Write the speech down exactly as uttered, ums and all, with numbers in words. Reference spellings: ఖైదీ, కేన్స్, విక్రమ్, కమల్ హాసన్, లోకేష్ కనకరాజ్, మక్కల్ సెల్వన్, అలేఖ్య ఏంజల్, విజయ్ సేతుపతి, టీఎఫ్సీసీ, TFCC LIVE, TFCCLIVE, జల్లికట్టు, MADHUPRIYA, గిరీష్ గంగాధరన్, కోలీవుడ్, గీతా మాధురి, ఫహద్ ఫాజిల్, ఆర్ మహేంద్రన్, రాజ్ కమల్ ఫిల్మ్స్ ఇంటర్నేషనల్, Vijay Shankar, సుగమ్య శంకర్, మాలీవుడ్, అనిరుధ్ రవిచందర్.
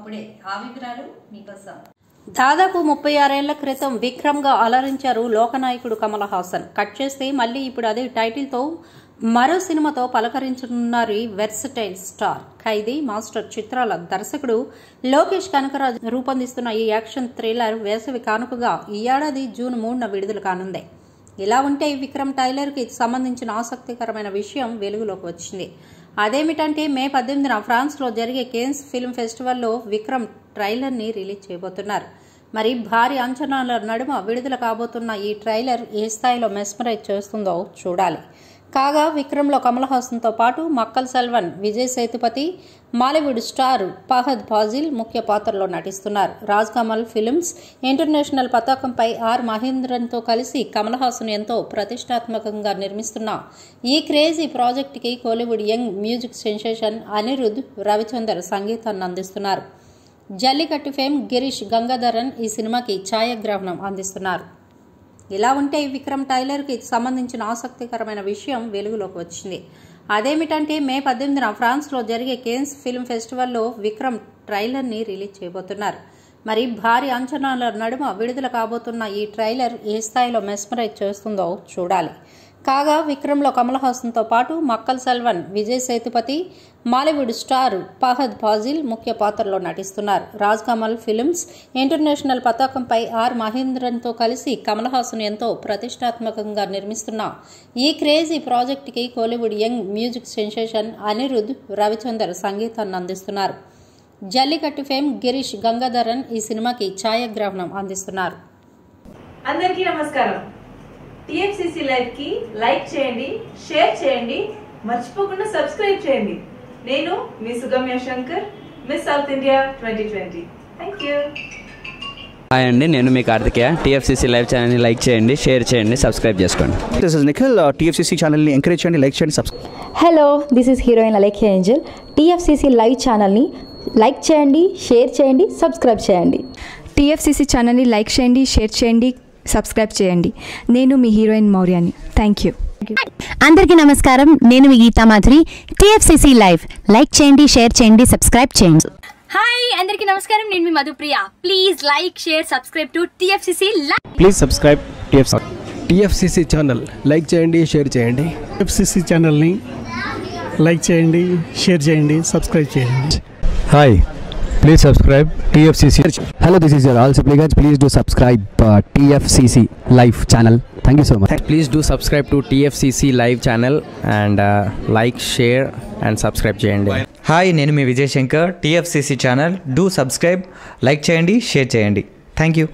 అప్పుడే ఆ వివరాలు మీకోసం దాదాపు ముప్పై ఆరు ఏళ్ల క్రితం విక్రమ్ గా అలరించారు లోకనాయకుడు కమల్ హాసన్. కట్ చేస్తే మళ్ళీ ఇప్పుడు అదే టైటిల్ తో మరో సినిమాతో పలకరించనున్నారు ఈ వెర్సటైల్ స్టార్. ఖైదీ, మాస్టర్ చిత్రాల దర్శకుడు లోకేష్ కనకరాజ్ రూపొందిస్తున్న ఈ యాక్షన్ థ్రిల్లర్ వేసవి కానుకగా ఈ ఏడాది జూన్ మూడున విడుదల కానుంది. ఇలా ఉంటే విక్రమ్ టైలర్ కి సంబంధించిన ఆసక్తికరమైన విషయం వెలుగులోకి వచ్చింది. అదేమిటంటే మే పద్దెనిమిదిన ఫ్రాన్స్లో జరిగే కేన్స్ ఫిల్మ్ ఫెస్టివల్లో విక్రమ్ ట్రైలర్ని రిలీజ్ చేయబోతున్నారు. మరి భారీ అంచనాల నడుమ విడుదల కాబోతున్న ఈ ట్రైలర్ ఏ స్థాయిలో మెస్మరైజ్ చేస్తుందో చూడాలి. కాగా విక్రమ్లో కమల్ హాసన్తో పాటు మక్కల్ సెల్వన్, విజయ్ సేతుపతి, మాలీవుడ్ స్టార్ ఫహద్ ఫాజిల్ ముఖ్య పాత్రలో నటిస్తున్నారు. రాజ్ కమల్ ఫిల్మ్స్ ఇంటర్నేషనల్ పతాకంపై ఆర్ మహేంద్రన్తో కలిసి కమల్ హాసన్ ఎంతో ప్రతిష్టాత్మకంగా నిర్మిస్తున్న ఈ క్రేజీ ప్రాజెక్టుకి కోలీవుడ్ young music sensation అనిరుధ్ రవిచందర్ సంగీతాన్ని అందిస్తున్నారు. జల్లికట్టు ఫేమ్ గిరీష్ గంగాధరన్ ఈ సినిమాకి ఛాయాగ్రహణం అందిస్తున్నారు. ఇలా ఉంటే విక్రమ్ టైలర్కి సంబంధించిన ఆసక్తికరమైన విషయం వెలుగులోకి వచ్చింది. అదేమిటంటే మే పద్దెనిమిదిన ఫ్రాన్స్లో జరిగే కేన్స్ ఫిల్మ్ ఫెస్టివల్లో విక్రమ్ ట్రైలర్ని రిలీజ్ చేయబోతున్నారు. మరి భారీ అంచనాల నడుమ విడుదల కాబోతున్న ఈ ట్రైలర్ ఏ స్థాయిలో మెస్మరైజ్ చేస్తుందో చూడాలి. కాగా విక్రమ్లో కమల్ హాసన్తో పాటు మక్కల్ సెల్వన్, విజయ్ సేతుపతి, మాలీవుడ్ స్టార్ ఫహద్ ఫాజిల్ ముఖ్య పాత్రలో నటిస్తున్నారు. రాజ్ కమల్ ఫిల్మ్స్ ఇంటర్నేషనల్ పతాకంపై ఆర్ మహేంద్రన్తో కలిసి కమల్ హాసన్ ఎంతో ప్రతిష్టాత్మకంగా నిర్మిస్తున్న ఈ క్రేజీ ప్రాజెక్టుకి కోలీవుడ్ young music sensation అనిరుధ్ రవిచందర్ సంగీతాన్ని అందిస్తున్నారు. జల్లికట్టు ఫేమ్ గిరీష్ గంగాధరన్ ఈ సినిమాకి ఛాయాగ్రహణం అందిస్తున్నారు. అందరికీ నమస్కారం. టీఎఫ్సీసీ లైవ్ కి లైక్ చేయండి, షేర్ చేయండి, మర్చిపోకుండా సబ్స్క్రైబ్ చేయండి. నేను మీ సుగమ్య శంకర్, miss south India twenty twenty. Thank you. Hi అండి, నేను మీ కార్తికేయ. టీఎఫ్సీసీ లైవ్ ఛానల్ని లైక్ చేయండి, షేర్ చేయండి, సబ్స్క్రైబ్ చేసుకోండి. This is Nikhil. టీఎఫ్సీసీ ఛానల్ని ఎంకరేజ్ చేయండి, లైక్ చేయండి, subscribe. Hello, this is heroine అలేఖ్య ఏంజల్. టీఎఫ్సీసీ live ఛానల్ని లైక్ చేయండి, షేర్ చేయండి, సబ్స్క్రైబ్ చేయండి. టీఎఫ్సీసీ ఛానల్ని లైక్ చేయండి, షేర్ చేయండి, సబ్స్క్రైబ్ చేయండి. నేను మీ హీరోయిన్ మౌర్యాని. Thank you. అందరికీ నమస్కారం. నేను మీ గీతా మాధురి. టీఎఫ్సీసీ live like చేయండి, షేర్ చేయండి, సబ్స్క్రైబ్ చేయండి. హాయ్ అందరికీ నమస్కారం. నేను మీ Madhupriya. Please like, share, subscribe to టీఎఫ్సీసీ live. Please subscribe టీఎఫ్సీసీ channel. Like చేయండి, షేర్ చేయండి. టీఎఫ్సీసీ ఛానల్ని లైక్ చేయండి, షేర్ చేయండి, సబ్స్క్రైబ్ చేయండి. Hi, please subscribe T F C C. Hello, this is your all simply guys. Please do subscribe uh, T F C C live channel. Thank you so much. Please do subscribe to T F C C live channel and uh, like, share and subscribe cheyandi. Hi, nenu me Vijay Shankar. T F C C channel do subscribe, like cheyandi, share cheyandi. Thank you.